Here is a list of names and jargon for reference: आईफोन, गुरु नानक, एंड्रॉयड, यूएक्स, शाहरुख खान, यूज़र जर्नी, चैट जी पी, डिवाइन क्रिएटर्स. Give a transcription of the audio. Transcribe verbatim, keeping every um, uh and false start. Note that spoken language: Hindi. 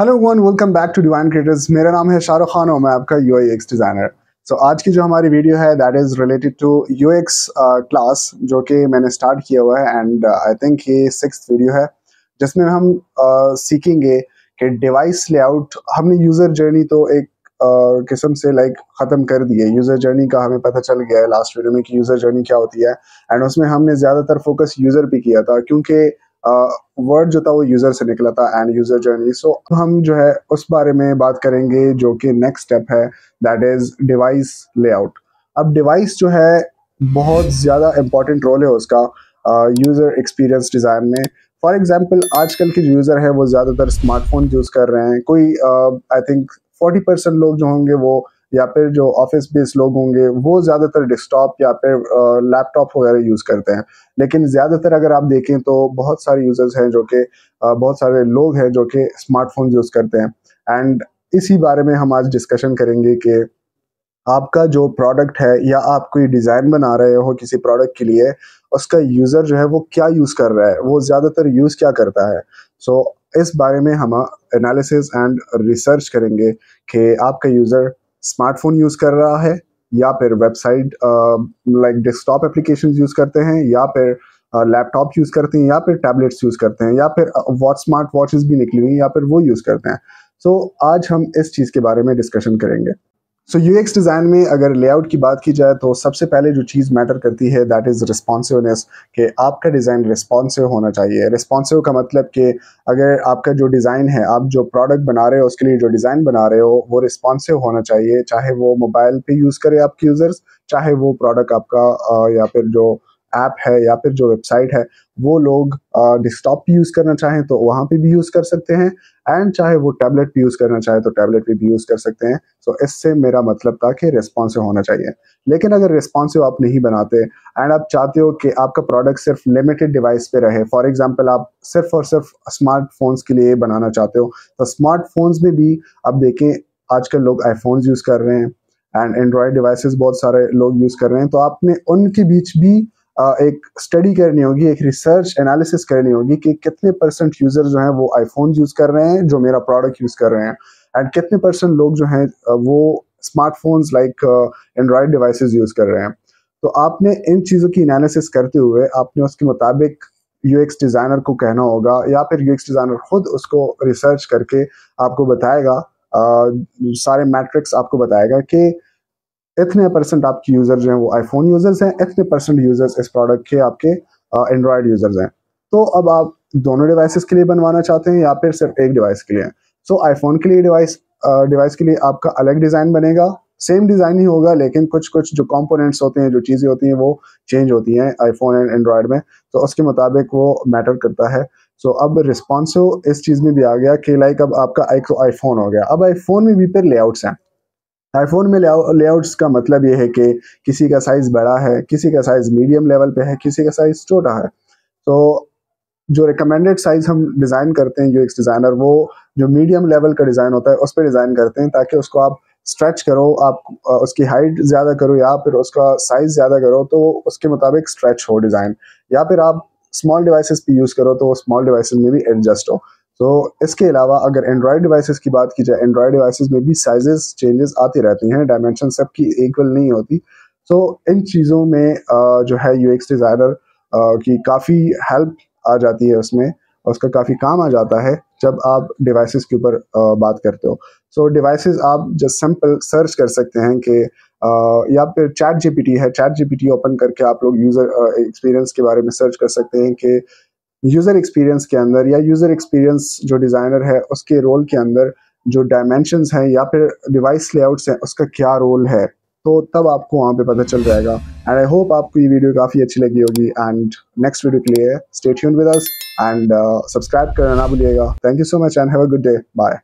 Hello everyone, welcome back to डिवाइन क्रिएटर्स। मेरा नाम है शाहरुख खान और मैं आपका यूआईएक्स डिज़ाइनर। सो आज की जो हमारी वीडियो है that is related to यूएक्स class जो कि मैंने स्टार्ट किया हुआ है एंड आई थिंक ये सिक्स्थ वीडियो है जिसमें हम uh, सीखेंगे कि डिवाइस लेआउट। हमने यूज़र जर्नी तो एक uh, किस्म से लाइक like, ख़त्म कर दी है। यूज़र जर्नी का हमें पता चल गया है लास्ट वीडियो में कि यूज़र जर्नी क्या होती है एंड उसमें हमने ज़्यादातर फोकस यूज़र पे किया था क्योंकि वर्ड uh, जो था वो यूज़र से निकला था एंड यूज़र जर्नी। सो हम जो है उस बारे में बात करेंगे जो कि नेक्स्ट स्टेप है दैट इज़ डिवाइस लेआउट। अब डिवाइस जो है बहुत ज़्यादा इम्पॉर्टेंट रोल है उसका यूज़र एक्सपीरियंस डिज़ाइन में। फॉर एग्जांपल आजकल के जो यूज़र है वो ज़्यादातर स्मार्टफोन यूज़ कर रहे हैं। कोई आई थिंक फोर्टी परसेंट लोग जो होंगे वो, या फिर जो ऑफिस बेस्ड लोग होंगे वो ज़्यादातर डेस्कटॉप या फिर लैपटॉप वगैरह यूज़ करते हैं। लेकिन ज़्यादातर अगर आप देखें तो बहुत सारे यूज़र्स हैं जो कि बहुत सारे लोग हैं जो कि स्मार्टफोन यूज़ करते हैं एंड इसी बारे में हम आज डिस्कशन करेंगे कि आपका जो प्रोडक्ट है या आप कोई डिज़ाइन बना रहे हो किसी प्रोडक्ट के लिए, उसका यूज़र जो है वो क्या यूज़ कर रहा है, वो ज़्यादातर यूज़ क्या करता है। सो so, इस बारे में हम एनालिसिस एंड रिसर्च करेंगे कि आपका यूज़र स्मार्टफोन यूज़ कर रहा है या फिर website like desktop applications use करते हैं या फिर लैपटॉप uh, यूज़ करते हैं या फिर टैबलेट्स यूज़ करते हैं या फिर वॉच स्मार्ट वॉचेस भी निकली हुई या फिर वो यूज़ करते हैं। सो so, आज हम इस चीज़ के बारे में डिस्कशन करेंगे। सो यूएक्स डिज़ाइन में अगर लेआउट की बात की जाए तो सबसे पहले जो चीज़ मैटर करती है दैट इज़ रिस्पॉन्सिवनेस, कि आपका डिज़ाइन रिस्पॉन्सिव होना चाहिए। रिस्पॉन्सिव का मतलब कि अगर आपका जो डिज़ाइन है, आप जो प्रोडक्ट बना रहे हो उसके लिए जो डिज़ाइन बना रहे हो वो रिस्पॉन्सिव होना चाहिए। चाहे वो मोबाइल पे यूज़ करे आपके यूज़र्स, चाहे वो प्रोडक्ट आपका या फिर जो ऐप है या फिर जो वेबसाइट है वो लोग डेस्कटॉप पे यूज़ करना चाहें तो वहाँ पे भी यूज़ कर सकते हैं एंड चाहे वो टैबलेट पे यूज़ करना चाहें तो टैबलेट पे भी यूज़ कर सकते हैं। सो so, इससे मेरा मतलब था कि रिस्पॉन्सिव होना चाहिए। लेकिन अगर रिस्पॉन्सिव आप नहीं बनाते एंड आप चाहते हो कि आपका प्रोडक्ट सिर्फ लिमिटेड डिवाइस पे रहे, फॉर एग्जाम्पल आप सिर्फ और सिर्फ स्मार्टफोन्स के लिए बनाना चाहते हो तो स्मार्टफोन्स में भी आप देखें आजकल लोग आईफोन्स यूज़ कर रहे हैं एंड एंड्रॉयड डिवाइसेस बहुत सारे लोग यूज़ कर रहे हैं। तो आपने उनके बीच भी एक स्टडी करनी होगी, एक रिसर्च एनालिसिस करनी होगी कि कितने परसेंट यूज़र जो हैं वो आईफोन यूज़ कर रहे हैं जो मेरा प्रोडक्ट यूज़ कर रहे हैं एंड कितने परसेंट लोग जो हैं वो smartphones like एंड्रॉयड devices use कर रहे हैं। तो आपने इन चीज़ों की एनालिसिस करते हुए आपने उसके मुताबिक यूएक्स डिज़ाइनर को कहना होगा या फिर यूएक्स डिज़ाइनर खुद उसको रिसर्च करके आपको बताएगा, आ, सारे मैट्रिक्स आपको बताएगा कि इतने परसेंट आपके यूज़र जो हैं वो आईफोन यूज़र्स हैं, इतने परसेंट यूज़र्स इस प्रोडक्ट के आपके एंड्रॉयड यूज़र्स हैं। तो अब आप दोनों डिवाइसेस के लिए बनवाना चाहते हैं या फिर सिर्फ एक डिवाइस के लिए। सो आईफोन के लिए डिवाइस डिवाइस के लिए आपका अलग डिज़ाइन बनेगा, सेम डिज़ाइन ही होगा लेकिन कुछ कुछ जो कॉम्पोनेंट्स होते हैं, जो चीज़ें होती हैं वो चेंज होती हैं आईफोन एंड एंड्रॉयड में। तो उसके मुताबिक वो मैटर करता है। सो so, अब रिस्पॉन्सिव इस चीज़ में भी आ गया कि लाइक अब आपका आईफोन हो गया। अब आईफोन में भी फिर लेआउट्स हैं। आईफोन में लेआउट्स का मतलब ये है कि किसी का साइज़ बड़ा है, किसी का साइज़ मीडियम लेवल पे है, किसी का साइज़ छोटा है। तो जो रिकमेंडेड साइज़ हम डिज़ाइन करते हैं यूएक्स डिज़ाइनर, वो जो मीडियम लेवल का डिज़ाइन होता है उस पर डिज़ाइन करते हैं ताकि उसको आप स्ट्रेच करो, आप उसकी हाइट ज़्यादा करो या फिर उसका साइज़ ज़्यादा करो तो उसके मुताबिक स्ट्रेच हो डिज़ाइन, या फिर आप स्मॉल डिवाइसेस पे यूज़ करो तो स्मॉल डिवाइसेस में भी एडजस्ट हो। तो इसके अलावा अगर एंड्रॉयड डिवाइसेस की बात की जाए, एंड्रॉयड डिवाइसेस में भी साइजेस चेंजेस आती रहती हैं, डायमेंशन सबकी इक्वल नहीं होती। तो इन चीज़ों में जो है यूएक्स डिज़ाइनर की काफ़ी हेल्प आ जाती है, उसमें उसका काफ़ी काम आ जाता है जब आप डिवाइसेस के ऊपर बात करते हो। सो so, डिवाइसेस आप जस्ट सिंपल सर्च कर सकते हैं कि या फिर चैट जी पी टी है, चैट जी पी T open करके आप लोग यूज़र एक्सपीरियंस के बारे में सर्च कर सकते हैं कि यूज़र एक्सपीरियंस के अंदर या यूज़र एक्सपीरियंस जो डिज़ाइनर है उसके रोल के अंदर जो डायमेंशंस हैं या फिर डिवाइस लेआउट्स हैं उसका क्या रोल है। तो तब आपको वहाँ पे पता चल जाएगा। एंड आई होप आपको ये वीडियो काफ़ी अच्छी लगी होगी एंड नेक्स्ट वीडियो के लिए stay tuned with us and subscribe करना ना भूलिएगा। Thank you so much and have a good day, bye.